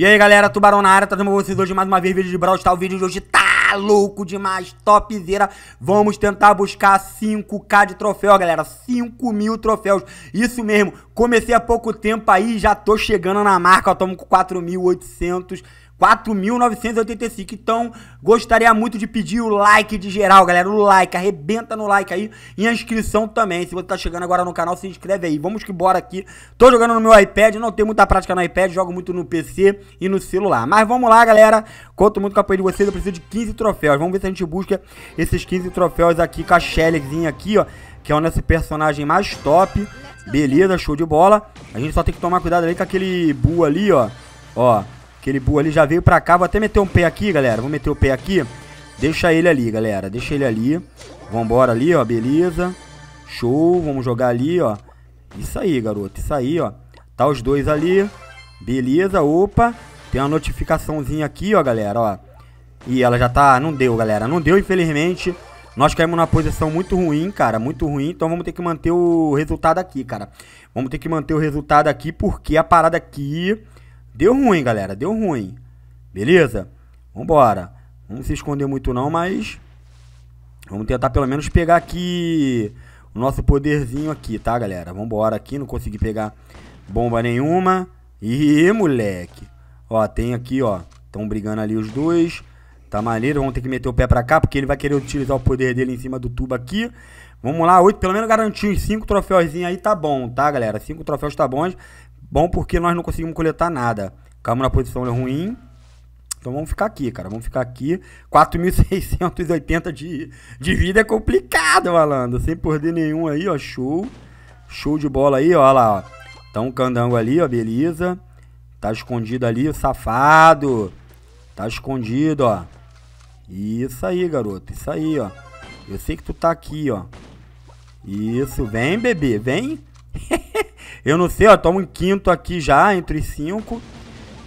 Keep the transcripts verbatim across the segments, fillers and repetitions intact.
E aí galera, Tubarão na área, trazendo vocês hoje mais uma vez vídeo de Brawl Stars. O vídeo de hoje tá louco demais, topzera. Vamos tentar buscar cinco K de troféu, galera, cinco mil troféus. Isso mesmo, comecei há pouco tempo aí, já tô chegando na marca, ó, tamo com quatro mil e oitocentos, quatro mil novecentos e oitenta e cinco. Então, gostaria muito de pedir o like de geral, galera. O like, arrebenta no like aí. E a inscrição também. Se você tá chegando agora no canal, se inscreve aí. Vamos que bora aqui. Tô jogando no meu iPad. Não tenho muita prática no iPad. Jogo muito no P C e no celular. Mas vamos lá, galera. Conto muito com o apoio de vocês. Eu preciso de quinze troféus. Vamos ver se a gente busca esses quinze troféus aqui com a Shellyzinha aqui, ó. Que é o nosso personagem mais top. Beleza, show de bola. A gente só tem que tomar cuidado ali com aquele Bull ali, ó. Ó. Aquele Bull ali já veio pra cá. Vou até meter um pé aqui, galera. Vou meter o pé aqui. Deixa ele ali, galera. Deixa ele ali. Vambora ali, ó. Beleza. Show. Vamos jogar ali, ó. Isso aí, garoto. Isso aí, ó. Tá os dois ali. Beleza. Opa. Tem uma notificaçãozinha aqui, ó, galera, ó. E ela já tá... Não deu, galera. Não deu, infelizmente. Nós caímos numa posição muito ruim, cara. Muito ruim. Então vamos ter que manter o resultado aqui, cara. Vamos ter que manter o resultado aqui porque a parada aqui... Deu ruim, galera. Deu ruim. Beleza? Vambora. Não se esconder muito não, mas... Vamos tentar pelo menos pegar aqui... O nosso poderzinho aqui, tá, galera? Vambora aqui. Não consegui pegar bomba nenhuma. Ih, moleque. Ó, tem aqui, ó. Estão brigando ali os dois. Tá maneiro. Vamos ter que meter o pé pra cá, porque ele vai querer utilizar o poder dele em cima do tubo aqui. Vamos lá. oito, pelo menos garantiu os cinco troféuzinhos aí. Tá bom, tá, galera? cinco troféus tá bons. Bom, porque nós não conseguimos coletar nada. Ficamos na posição ruim. Então vamos ficar aqui, cara. Vamos ficar aqui. quatro mil seiscentos e oitenta de, de vida é complicado, malandro. Sem perder nenhum aí, ó. Show. Show de bola aí, ó. Olha lá, ó. Tá um candango ali, ó. Beleza. Tá escondido ali, o safado. Tá escondido, ó. Isso aí, garoto. Isso aí, ó. Eu sei que tu tá aqui, ó. Isso. Vem, bebê. Vem. Eu não sei, ó, toma um quinto aqui já, entre os cinco.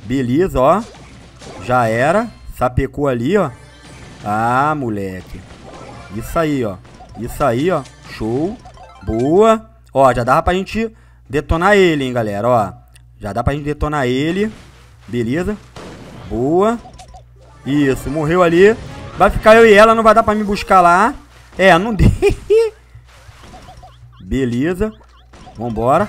Beleza, ó. Já era. Sapecou ali, ó. Ah, moleque. Isso aí, ó. Isso aí, ó. Show. Boa. Ó, já dava pra gente detonar ele, hein, galera, ó. Já dá pra gente detonar ele. Beleza. Boa. Isso, morreu ali. Vai ficar eu e ela, não vai dar pra me buscar lá. É, não deu. Beleza. Vambora.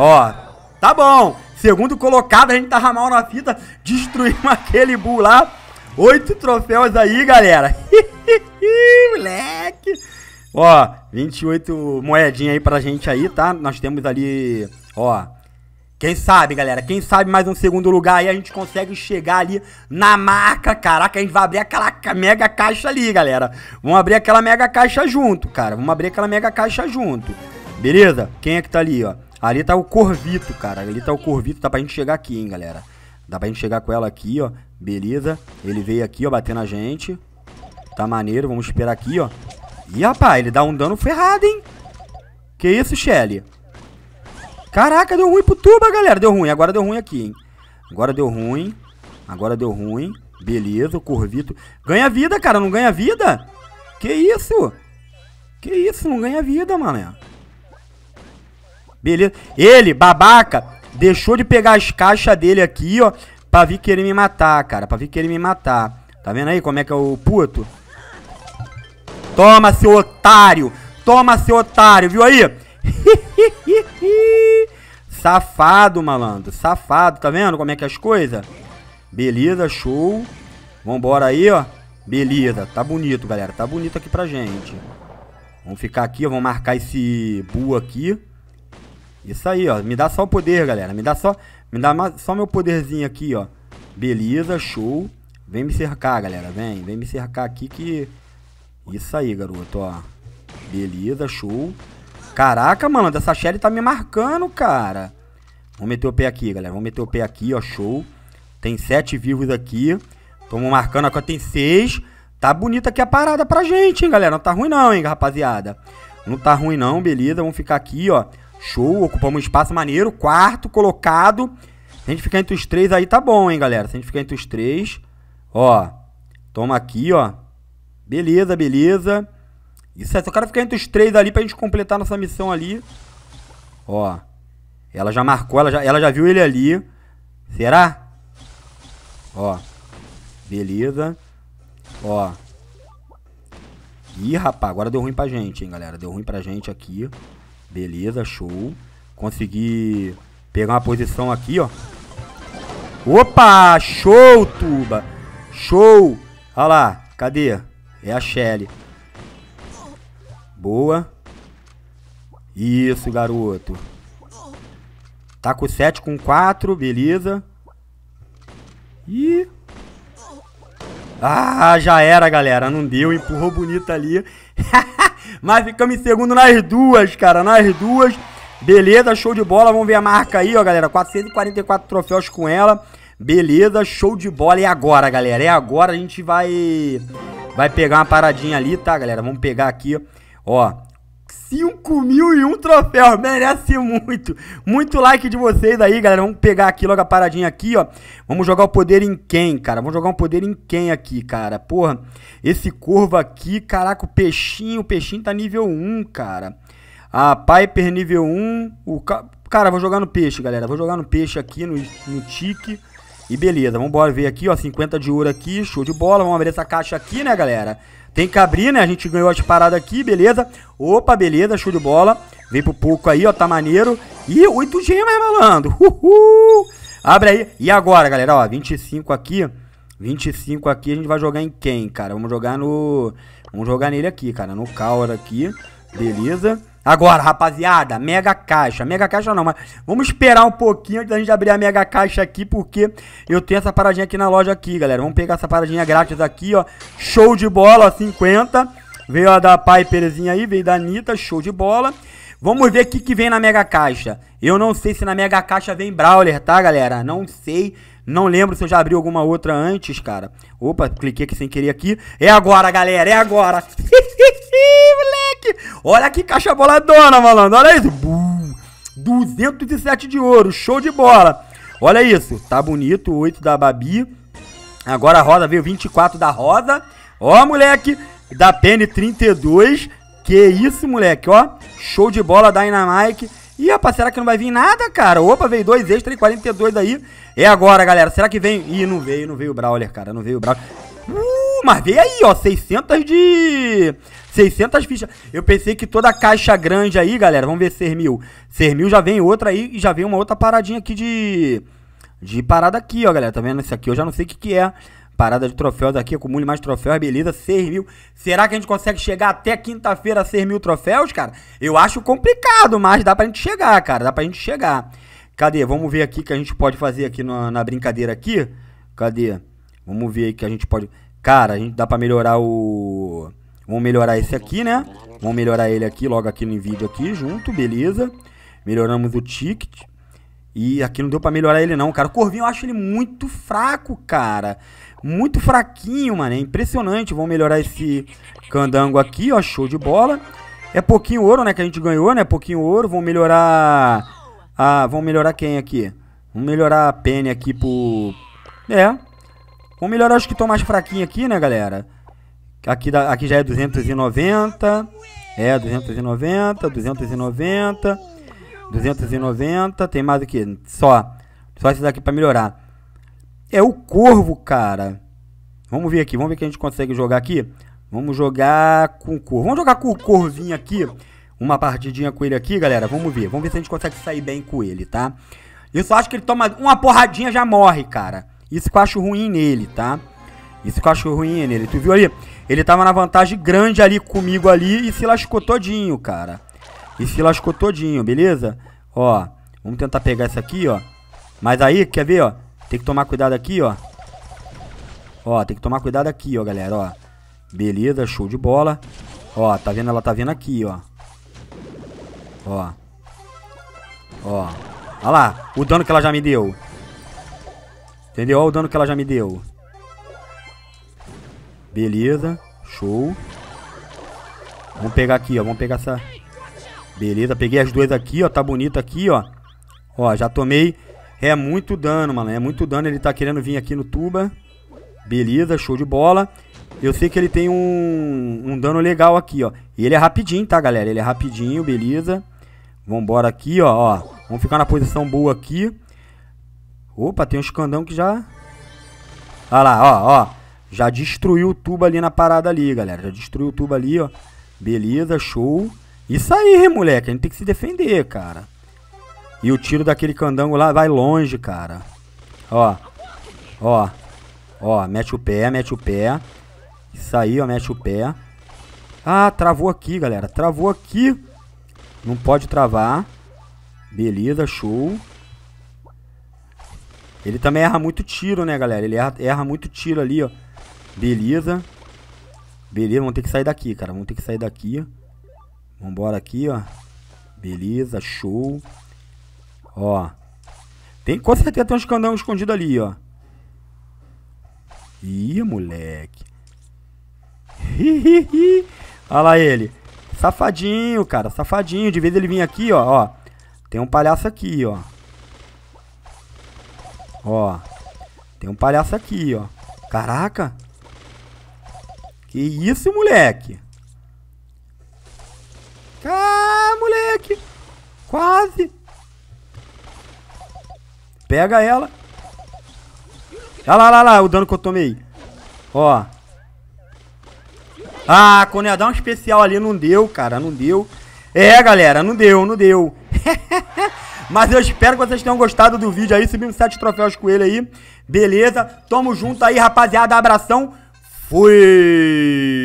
Ó, tá bom. Segundo colocado, a gente tava mal na fita. Destruímos aquele Bull lá. Oito troféus aí, galera. Moleque. Ó, vinte e oito moedinhas aí pra gente aí, tá? Nós temos ali, ó. Quem sabe, galera, quem sabe mais um segundo lugar aí a gente consegue chegar ali na marca. Caraca, a gente vai abrir aquela mega caixa ali, galera. Vamos abrir aquela mega caixa junto, cara. Vamos abrir aquela mega caixa junto. Beleza? Quem é que tá ali, ó? Ali tá o Corvito, cara. Ali tá o Corvito. Dá pra gente chegar aqui, hein, galera. Dá pra gente chegar com ela aqui, ó. Beleza. Ele veio aqui, ó, batendo a gente. Tá maneiro. Vamos esperar aqui, ó. Ih, rapaz, ele dá um dano ferrado, hein? Que isso, Shelly? Caraca, deu ruim pro tuba, galera. Deu ruim. Agora deu ruim aqui, hein. Agora deu ruim. Agora deu ruim. Beleza, o Corvito. Ganha vida, cara. Não ganha vida? Que isso? Que isso? Não ganha vida, mano. Beleza. Ele, babaca, deixou de pegar as caixas dele aqui, ó, pra vir querer me matar, cara. Pra vir querer me matar. Tá vendo aí como é que é o puto? Toma, seu otário. Toma, seu otário. Viu aí? Safado, malandro. Safado. Tá vendo como é que é as coisas? Beleza, show. Vambora aí, ó. Beleza. Tá bonito, galera. Tá bonito aqui pra gente. Vamos ficar aqui, ó. Vamos marcar esse Bull aqui. Isso aí, ó. Me dá só o poder, galera. Me dá só... Me dá só meu poderzinho aqui, ó. Beleza, show. Vem me cercar, galera. Vem. Vem me cercar aqui que... Isso aí, garoto, ó. Beleza, show. Caraca, mano. Essa Shelly tá me marcando, cara. Vamos meter o pé aqui, galera. Vamos meter o pé aqui, ó. Show. Tem sete vivos aqui. Tamo marcando. Agora tem seis. Tá bonita aqui a parada pra gente, hein, galera. Não tá ruim não, hein, rapaziada. Não tá ruim não, beleza. Vamos ficar aqui, ó. Show, ocupamos um espaço maneiro. Quarto colocado. Se a gente ficar entre os três aí, tá bom, hein, galera. Se a gente ficar entre os três. Ó, toma aqui, ó. Beleza, beleza. Isso é, só quero ficar entre os três ali pra gente completar nossa missão ali. Ó. Ela já marcou, ela já, ela já viu ele ali. Será? Ó. Beleza. Ó. Ih, rapaz, agora deu ruim pra gente, hein, galera. Deu ruim pra gente aqui. Beleza, show. Consegui pegar uma posição aqui, ó. Opa, show, tuba. Show. Olha lá, cadê? É a Shelly. Boa. Isso, garoto. Tá com sete, com quatro, beleza. Ih. Ah, já era, galera. Não deu, empurrou bonito ali. Mas ficamos em segundo nas duas, cara. Nas duas. Beleza, show de bola. Vamos ver a marca aí, ó, galera. quatrocentos e quarenta e quatro troféus com ela. Beleza, show de bola. E agora, galera? É agora, a gente vai... Vai pegar uma paradinha ali, tá, galera? Vamos pegar aqui, ó. cinco mil e um troféus. Merece muito. Muito like de vocês aí, galera. Vamos pegar aqui logo a paradinha aqui, ó. Vamos jogar o poder em quem, cara? Vamos jogar um poder em quem aqui, cara? Porra, esse corvo aqui, caraca, o peixinho. O peixinho tá nível um, cara. A Piper nível um. O ca... Cara, vou jogar no peixe, galera. Vou jogar no peixe aqui, no, no tique. E beleza, vambora ver aqui, ó, cinquenta de ouro aqui, show de bola, vamos abrir essa caixa aqui, né, galera? Tem que abrir, né, a gente ganhou as paradas aqui, beleza? Opa, beleza, show de bola, vem pro pouco aí, ó, tá maneiro. Ih, oito gemas, malandro, uhul! Abre aí, e agora, galera, ó, vinte e cinco aqui, vinte e cinco aqui, a gente vai jogar em quem, cara? Vamos jogar no... Vamos jogar nele aqui, cara, no Caura aqui, beleza? Agora, rapaziada, Mega Caixa. Mega Caixa não, mas vamos esperar um pouquinho antes da gente abrir a Mega Caixa aqui, porque eu tenho essa paradinha aqui na loja aqui, galera. Vamos pegar essa paradinha grátis aqui, ó. Show de bola, ó, cinquenta. Veio a da Piperzinha aí, veio da Anitta, show de bola. Vamos ver o que que vem na Mega Caixa. Eu não sei se na Mega Caixa vem Brawler, tá, galera? Não sei. Não lembro se eu já abri alguma outra antes, cara. Opa, cliquei aqui sem querer aqui. É agora, galera, é agora. Moleque. Olha que caixa boladona, malandro. Olha isso. Bum. duzentos e sete de ouro. Show de bola. Olha isso. Tá bonito. oito da Babi. Agora a Rosa veio vinte e quatro da Rosa. Ó, moleque. Da Penny trinta e dois. Que isso, moleque. Ó. Show de bola da Dynamike. Ih, rapaz, será que não vai vir nada, cara? Opa, veio dois extra e quarenta e dois aí. É agora, galera. Será que vem? Ih, não veio, não veio o Brawler, cara. Não veio o Brawler. Uh, mas veio aí, ó. seiscentos de... seiscentas fichas. Eu pensei que toda a caixa grande aí, galera. Vamos ver seis mil. seis mil já vem outra aí e já vem uma outra paradinha aqui de... De parada aqui, ó, galera. Tá vendo? Isso aqui eu já não sei o que que é. Parada de troféus aqui, acumule mais troféus, beleza, seis mil. Será que a gente consegue chegar até quinta-feira a seis mil troféus, cara? Eu acho complicado, mas dá pra gente chegar, cara, dá pra gente chegar. Cadê? Vamos ver aqui que a gente pode fazer aqui na, na brincadeira aqui. Cadê? Vamos ver aí que a gente pode... Cara, a gente dá pra melhorar o... Vamos melhorar esse aqui, né? Vamos melhorar ele aqui, logo aqui no vídeo aqui, junto, beleza. Melhoramos o ticket. E aqui não deu pra melhorar ele não, cara. O Corvinho eu acho ele muito fraco, cara. Muito fraquinho, mano. É impressionante. Vamos melhorar esse candango aqui, ó. Show de bola. É pouquinho ouro, né? Que a gente ganhou, né? Pouquinho ouro. Vamos melhorar... Ah, vamos melhorar quem aqui? Vamos melhorar a Penny aqui pro... É. Vamos melhorar os que estão mais fraquinhos aqui, né, galera? Aqui, da... aqui já é duzentos e noventa. É, duzentos e noventa. duzentos e noventa. duzentos e noventa, tem mais aqui, só, só esse daqui pra melhorar. É o Corvo, cara. Vamos ver aqui, vamos ver que a gente consegue jogar aqui. Vamos jogar com o Corvo, vamos jogar com o Corvinho aqui. Uma partidinha com ele aqui, galera, vamos ver. Vamos ver se a gente consegue sair bem com ele, tá? Eu só acho que ele toma uma porradinha já morre, cara. Isso que eu acho ruim nele, tá? Isso que eu acho ruim nele, tu viu ali? Ele tava na vantagem grande ali comigo ali e se lascou todinho, cara. E se lascou todinho, beleza? Ó, vamos tentar pegar essa aqui, ó. Mas aí, quer ver, ó? Tem que tomar cuidado aqui, ó. Ó, tem que tomar cuidado aqui, ó, galera, ó. Beleza, show de bola. Ó, tá vendo? Ela tá vendo aqui, ó. Ó. Ó. Olha lá, o dano que ela já me deu. Entendeu? Olha o dano que ela já me deu. Beleza, show. Vamos pegar aqui, ó. Vamos pegar essa... Beleza, peguei as duas aqui, ó, tá bonito aqui, ó. Ó, já tomei. É muito dano, mano, é muito dano. Ele tá querendo vir aqui no tuba. Beleza, show de bola. Eu sei que ele tem um, um dano legal aqui, ó. E ele é rapidinho, tá, galera? Ele é rapidinho, beleza. Vambora aqui, ó, ó. Vamos ficar na posição boa aqui. Opa, tem uns candão que já... Olha lá, ó, ó. Já destruiu o tubo ali na parada ali, galera. Já destruiu o tubo ali, ó. Beleza, show. Isso aí, moleque. A gente tem que se defender, cara. E o tiro daquele candango lá vai longe, cara. Ó. Ó. Ó, mete o pé, mete o pé. Isso aí, ó, mete o pé. Ah, travou aqui, galera. Travou aqui. Não pode travar. Beleza, show. Ele também erra muito tiro, né, galera? Ele erra, erra muito tiro ali, ó. Beleza. Beleza, vamos ter que sair daqui, cara. Vamos ter que sair daqui. Vambora aqui, ó. Beleza, show. Ó. Tem, com certeza tem uns candangos escondidos ali, ó. Ih, moleque. Hihihi. Olha lá ele. Safadinho, cara. Safadinho. De vez ele vinha aqui, ó. Ó. Tem um palhaço aqui, ó. Ó. Tem um palhaço aqui, ó. Caraca. Que isso, moleque. Ah, moleque. Quase. Pega ela. Olha lá, lá, lá. O dano que eu tomei. Ó. Ah, quando ia dar um especial ali, não deu, cara. Não deu. É, galera. Não deu, não deu. Mas eu espero que vocês tenham gostado do vídeo aí. Subimos sete troféus com ele aí. Beleza? Tamo junto aí, rapaziada. Abração. Fui!